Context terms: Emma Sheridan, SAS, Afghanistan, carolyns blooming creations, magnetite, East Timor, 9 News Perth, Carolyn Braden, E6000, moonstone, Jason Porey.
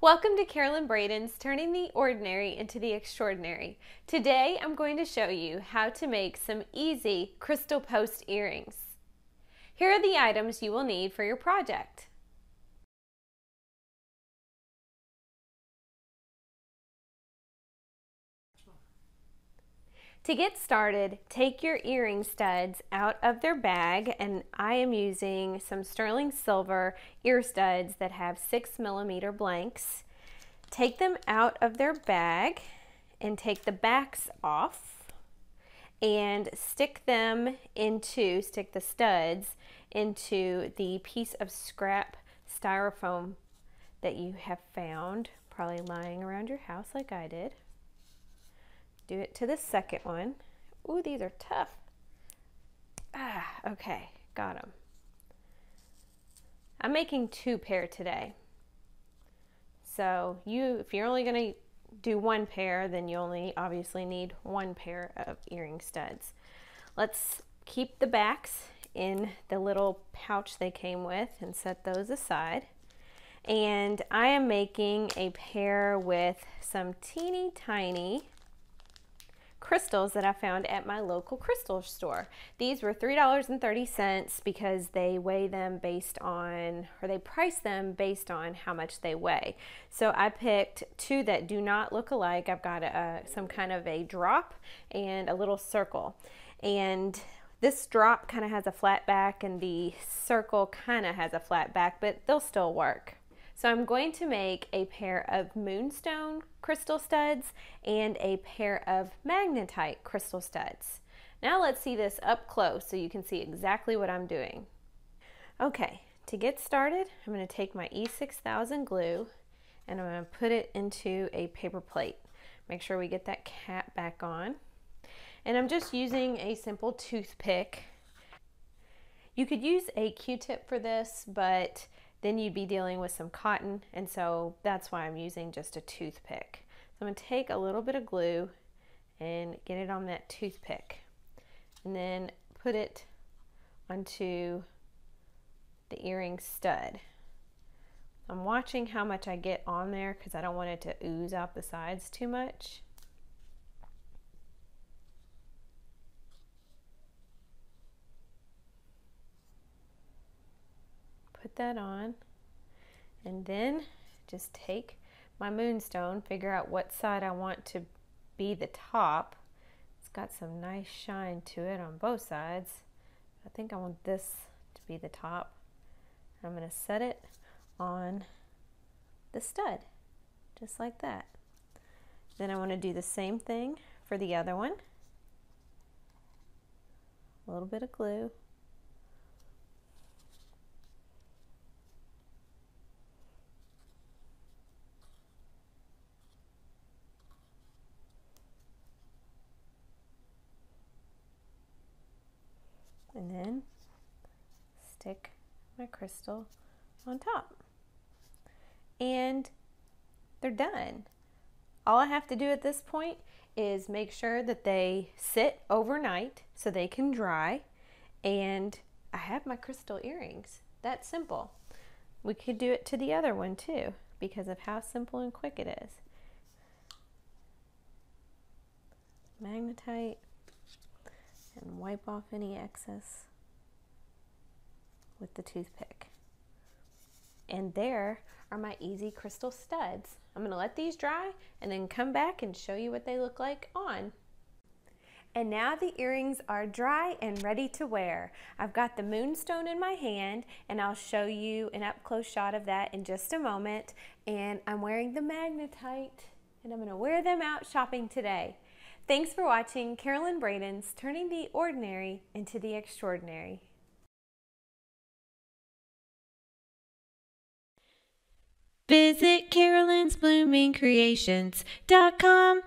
Welcome to Carolyn Braden's Turning the Ordinary into the Extraordinary. Today I'm going to show you how to make some easy crystal post earrings. Here are the items you will need for your project. To get started, take your earring studs out of their bag, and I am using some sterling silver ear studs that have 6mm blanks. Take them out of their bag and take the backs off and stick the studs into the piece of scrap styrofoam that you have found, probably lying around your house like I did. Do it to the second one. Ooh, these are tough. Ah, okay, got them. I'm making two pair today. So if you're only gonna do one pair, then you only obviously need one pair of earring studs. Let's keep the backs in the little pouch they came with and set those aside. And I am making a pair with some teeny tiny crystals that I found at my local crystal store. These were $3.30 because they price them based on how much they weigh. So I picked two that do not look alike. I've got some kind of a drop and a little circle. And this drop kind of has a flat back and the circle kind of has a flat back, but they'll still work. So I'm going to make a pair of moonstone crystal studs and a pair of magnetite crystal studs. Now let's see this up close so you can see exactly what I'm doing. Okay, to get started, I'm going to take my E6000 glue and I'm going to put it into a paper plate. Make sure we get that cap back on. And I'm just using a simple toothpick. You could use a Q-tip for this, but then you'd be dealing with some cotton, and so that's why I'm using just a toothpick. So I'm going to take a little bit of glue and get it on that toothpick and then put it onto the earring stud. I'm watching how much I get on there because I don't want it to ooze out the sides too much. Put that on, and then just take my moonstone, figure out what side I want to be the top. It's got some nice shine to it on both sides. I think I want this to be the top. I'm going to set it on the stud, just like that. Then I want to do the same thing for the other one. A little bit of glue. And then stick my crystal on top. And they're done. All I have to do at this point is make sure that they sit overnight so they can dry. And I have my crystal earrings. That's simple. We could do it to the other one too because of how simple and quick it is. Magnetite. And wipe off any excess with the toothpick. And there are my easy crystal studs. I'm going to let these dry and then come back and show you what they look like on. And now the earrings are dry and ready to wear. I've got the moonstone in my hand, and I'll show you an up-close shot of that in just a moment. And I'm wearing the magnetite, and I'm going to wear them out shopping today. Thanks for watching Carolyn Braden's Turning the Ordinary into the Extraordinary. Visit Carolyn'sBloomingCreations.com.